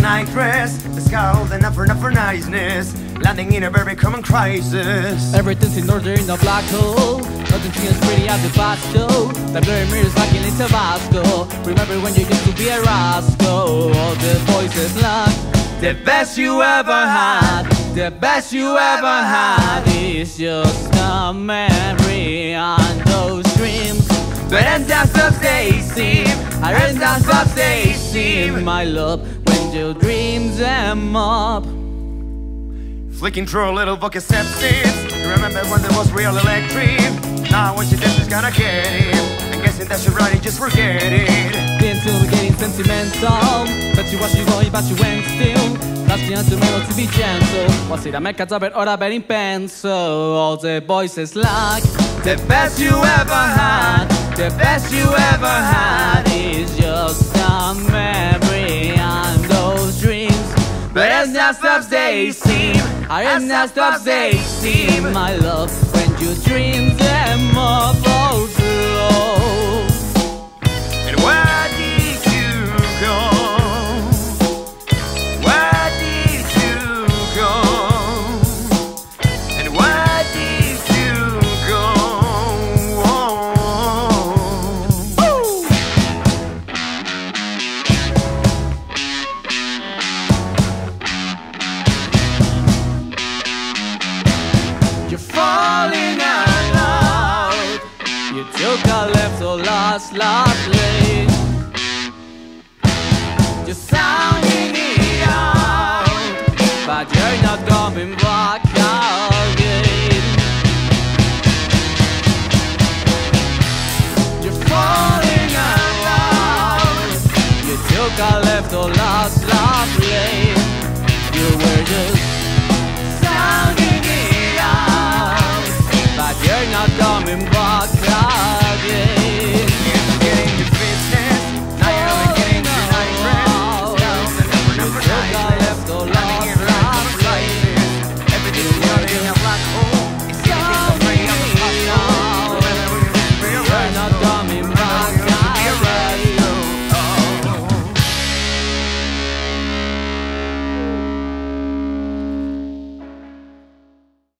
nightdress, the sky holding up for niceness, landing in a very common crisis. Everything's in order in a black hole, nothing seems pretty at the basco. The blurry mirrors like in Tabasco. Remember when you used to be a rascal? All the voices love the best you ever had. The best you ever had is just a memory on those dreams. But and that's what they seem, and that's what they seem, my love, when your dreams them up. Flicking through a little bucket sepsis. You remember when there was real electric? Now when she dances, gonna get it. I'm guessing that she right, just forget it. Until we're getting sentimental, but you was you going, but you went still. That's the answer, my love, to be gentle. Was it a mecha tablet or a betting pencil? All the voices like the best you ever had. The best you ever had is just a memory and those dreams. But as that stops they seem, as that stops they seem, my love, when you dream them up, oh slow. And where did you go? Took a left, so last lap.